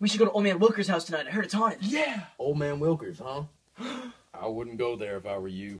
We should go to Old Man Wilker's house tonight. I heard it's haunted. Yeah. Old Man Wilker's, huh? I wouldn't go there if I were you.